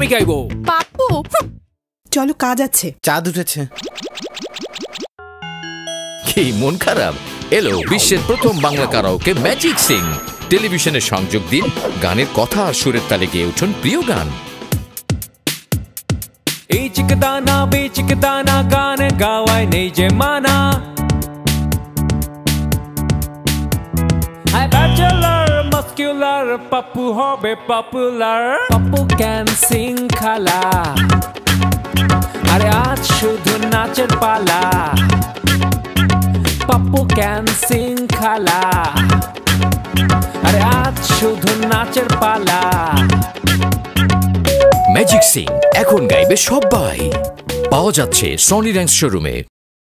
আমি গাইবো। পাপ্পু চলো, কাজ আছে। চাঁদ উঠেছে। কি মন খারাপ? এলো বিশ্বের প্রথম বাংলা কারাওকে ম্যাজিক সিং। টেলিভিশনে সংযোগ দিন, গানের কথা আর সুরের তালে গিয়ে উঠুন প্রিয় গান। এই চিকদানা বেচিকদানা গান গাওয়ায় নেই যে মানা। পাপ্পু হবে পপুলার। পাপ্পু ক্যান সিং খালা, আরে আজ শুধু নাচের পালা। পাপ্পু ক্যান সিং খালা, আরে আজ শুধু নাচের পালা। ম্যাজিক সিং এখন গাইবে সবাই। পাওয়া যাচ্ছে সনি র্যাংস শোরুমে।